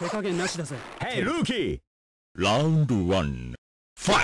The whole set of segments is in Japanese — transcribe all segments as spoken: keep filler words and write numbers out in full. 手加減なしだぜ。ヘイ、ルーキー。ラウンドワン。ファ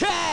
ケー